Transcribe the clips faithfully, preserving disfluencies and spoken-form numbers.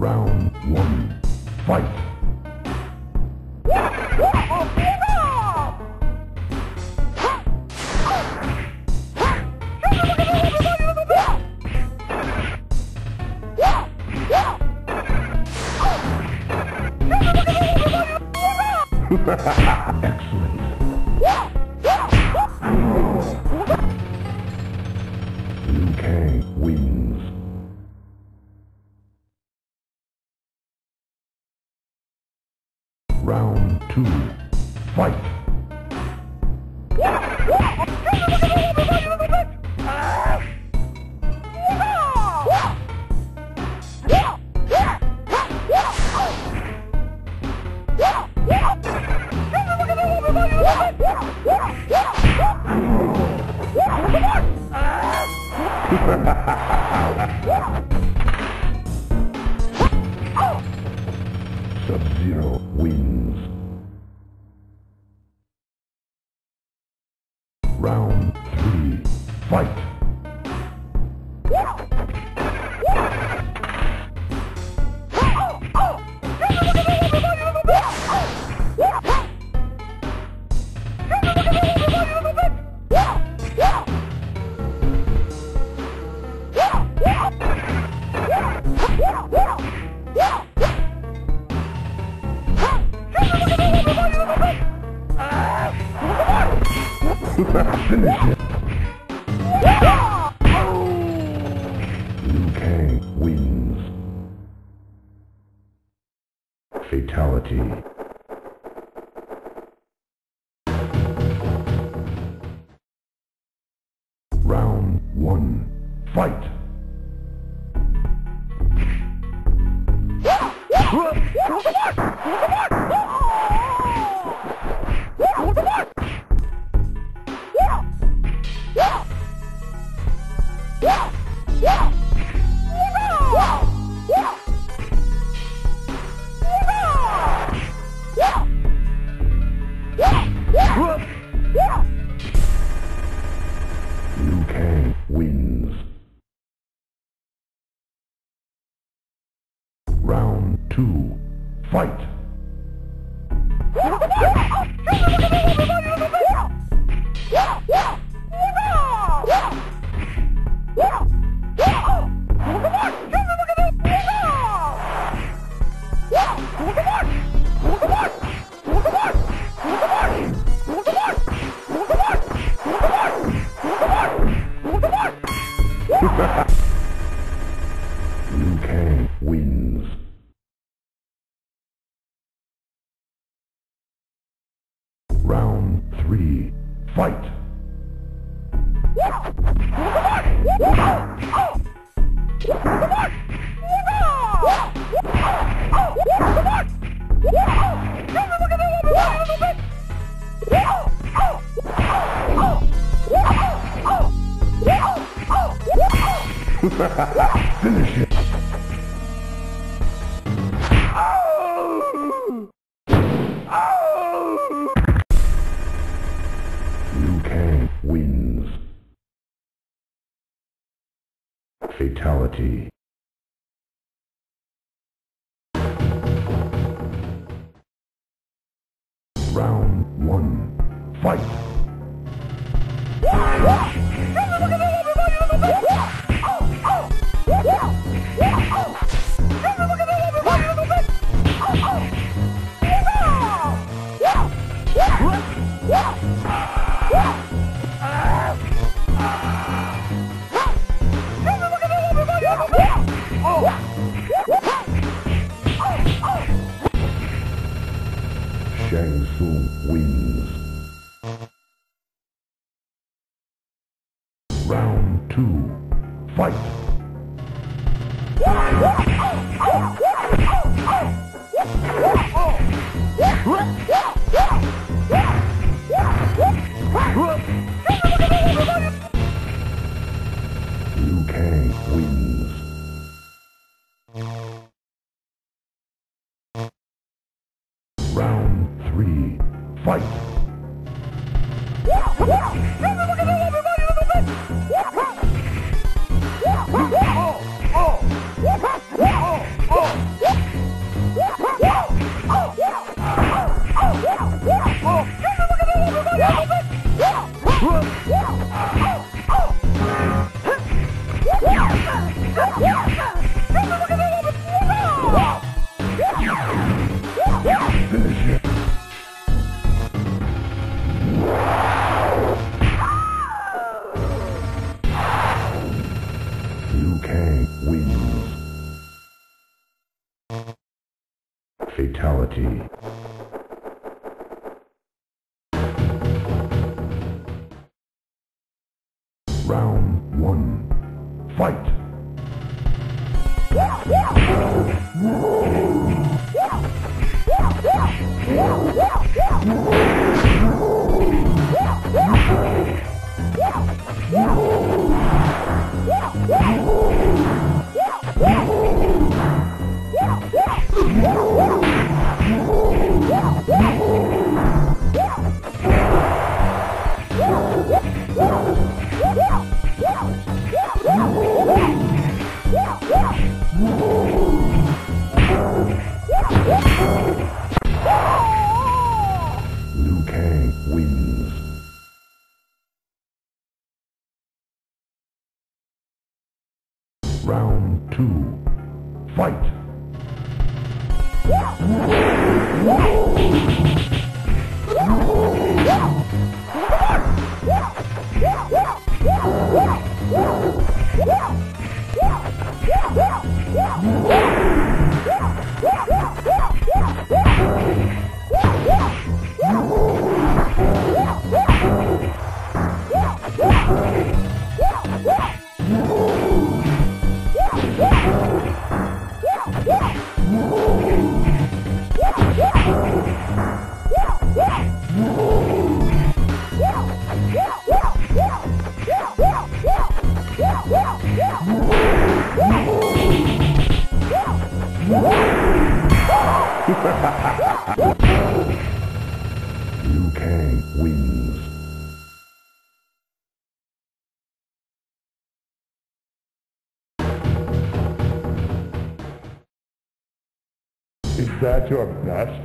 Round one, fight! Excellent. Liu Kang wins. Round two, fight. Sub-Zero wins. Round three, fight. Finish it. Liu Kang wins. Fatality. Round one, fight. Liu Kang wins. Round two, fight. Liu Kang wins. Round three, fight. Finish it. Oh! Oh! Liu Kang wins. Fatality. Round one, fight. Shang Tsung wins. Round two, fight. Liu Kang wins. Round three, fight. Oh, oh, oh, oh, oh. Kang wins. Fatality. Round one. Fight! Liu Kang wins. Round two. Fight! Liu Kang wins. Is that your best?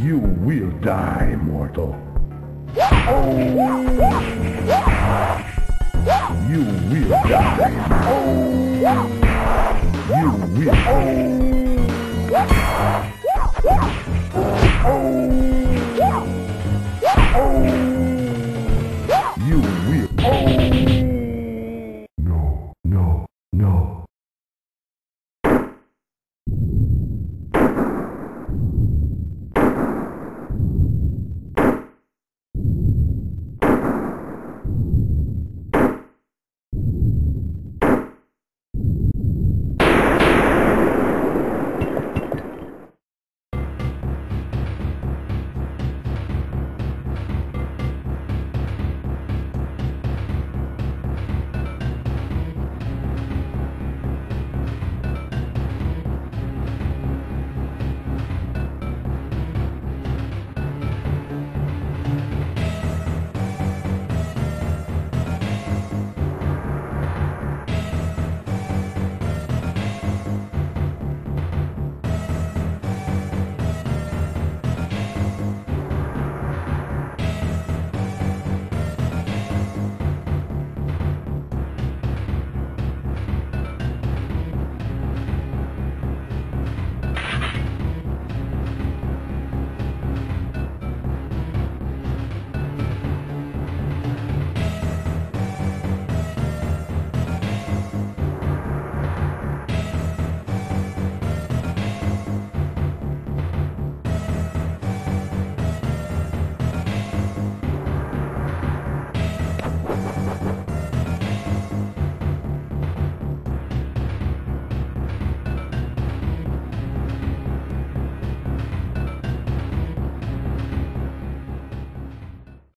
You will die, mortal. You will die. You will die.